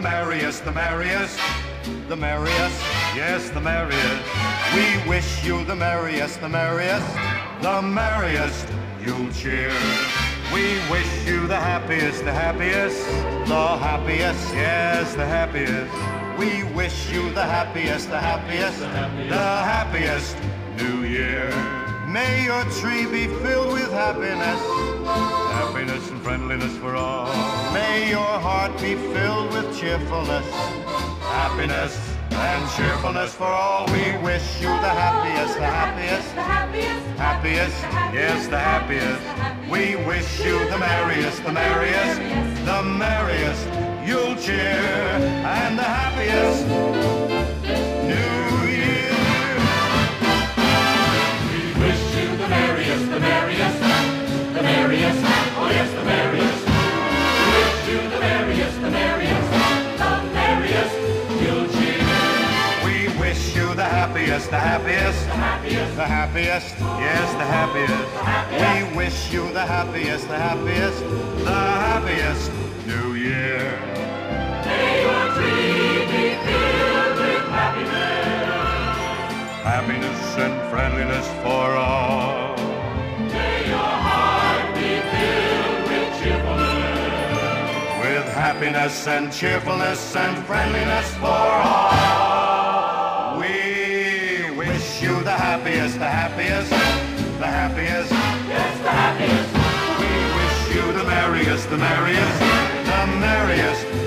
The merriest, the merriest, the merriest, yes, the merriest. We wish you the merriest, the merriest, the merriest you'll cheer. We wish you the happiest, the happiest, the happiest, yes, the happiest. We wish you the happiest, the happiest, the happiest New Year. May your tree be filled with happiness, happiness and friendliness for all. May your heart be filled with cheerfulness, happiness and cheerfulness for all. We wish you the happiest, the happiest, the happiest, happiest, yes, the happiest. We wish you the merriest, the merriest, the merriest you'll cheer, and the happiest. The happiest, the happiest, the happiest, yes, the happiest. The happiest. We wish you the happiest, the happiest, the happiest New Year. May your tree be filled with happiness, happiness and friendliness for all. May your heart be filled with cheerfulness, with happiness and cheerfulness and friendliness for all. You the happiest, the happiest, the happiest, yes, the happiest. We wish you the merriest, the merriest, the merriest.